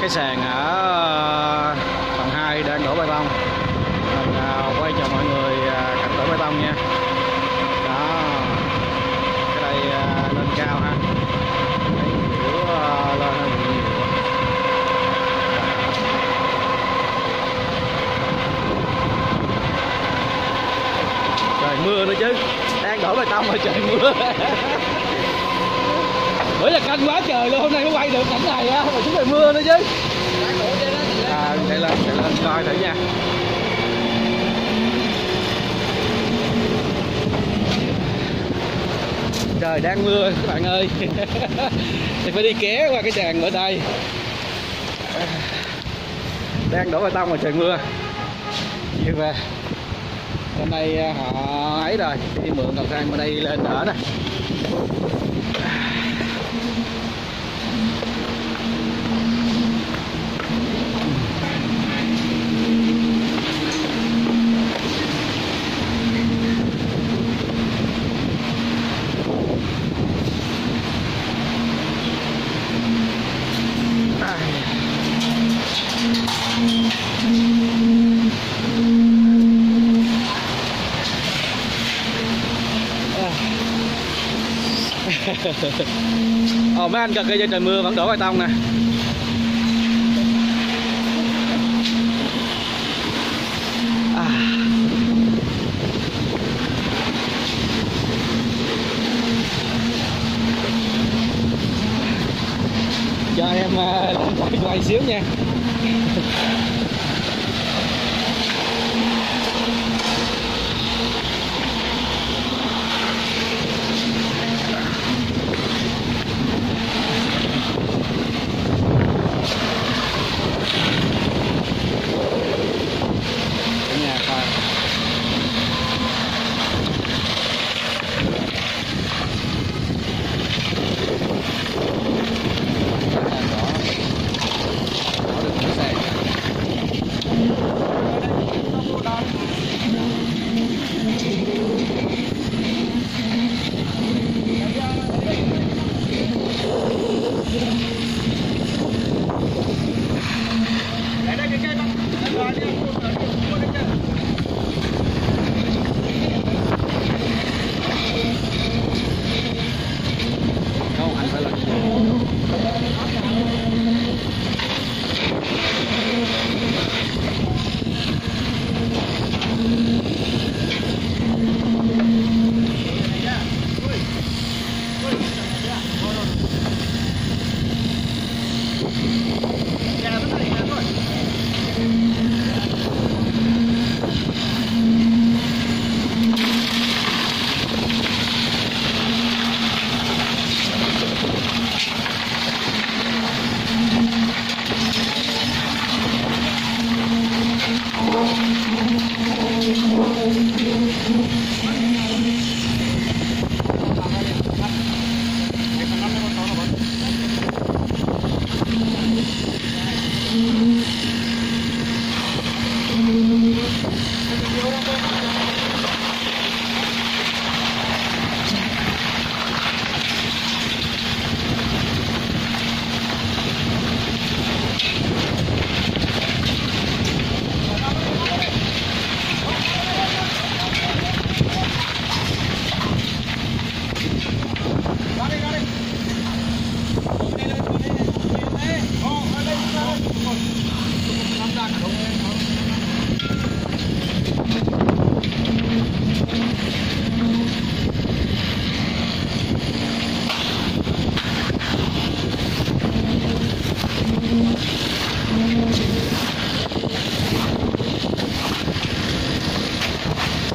cái sàn ở tầng 2 đang đổ bê tông. Mình quay cho mọi người cảnh đổ bê tông nha. Đó, cái đây lên cao ha. Đấy, kiểu lên hơn nhiều. Trời mưa nữa chứ, đang đổ bê tông mà trời mưa. Bữa giờ canh quá trời luôn, hôm nay mới quay được cảnh này á, mà xuống trời mưa nữa chứ. À, chạy lên coi thử nha. Trời đang mưa các bạn ơi. Thì phải đi ké qua cái tràn bữa đây. Đang đổ bê tông mà trời mưa. Chiều về. Hôm nay họ ấy rồi, đi mượn cầu thang bên đây lên đỡ nè. Ồ, mấy anh cà kê cho trời mưa vẫn đổ bê tông nè. Cho em quay xíu nha.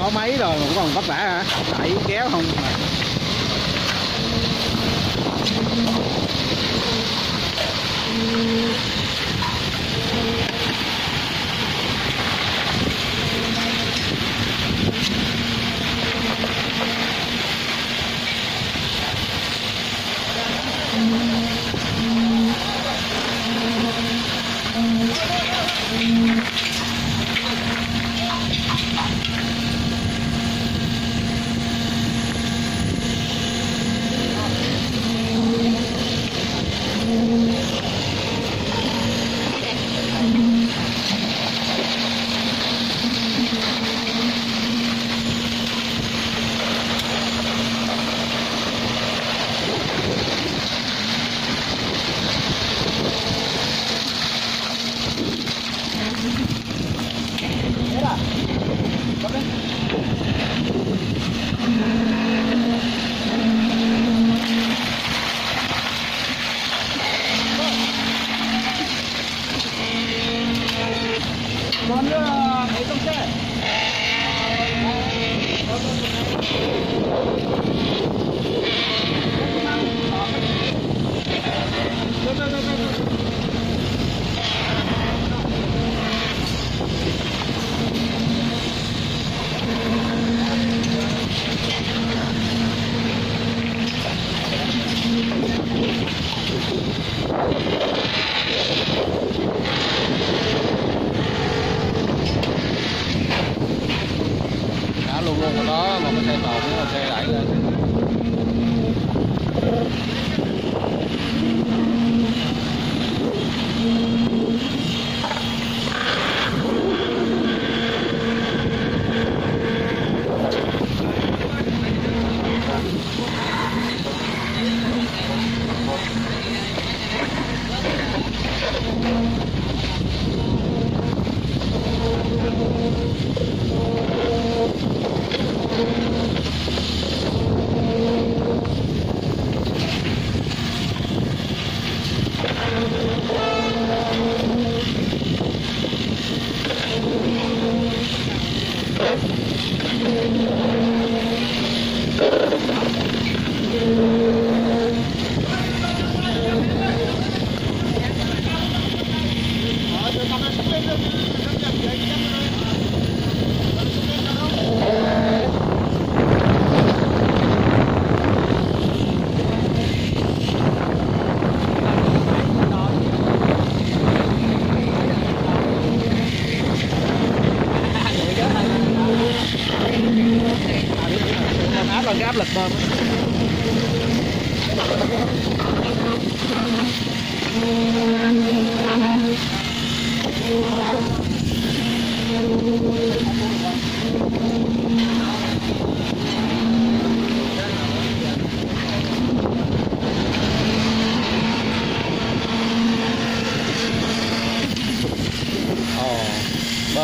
Có mấy rồi mà cũng còn vất vả hả? Đẩy kéo không mà.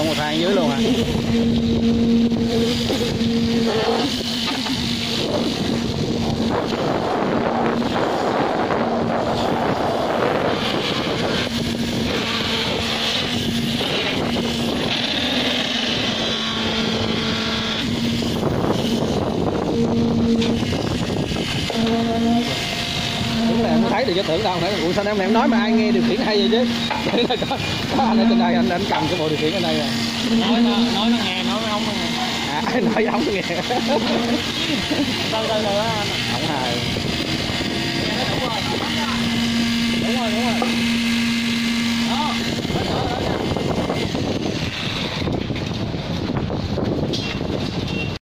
Một thang dưới luôn hả? Thấy được cho thưởng đâu, ủa sao em nói mà ai nghe điều khiển hay vậy chứ? Có anh ở trên đây anh cầm cái bộ điều khiển ở đây rồi. Nói nó nghe, nói không nó nghe. À, nói không nghe. Từ từ nữa anh. Không hài.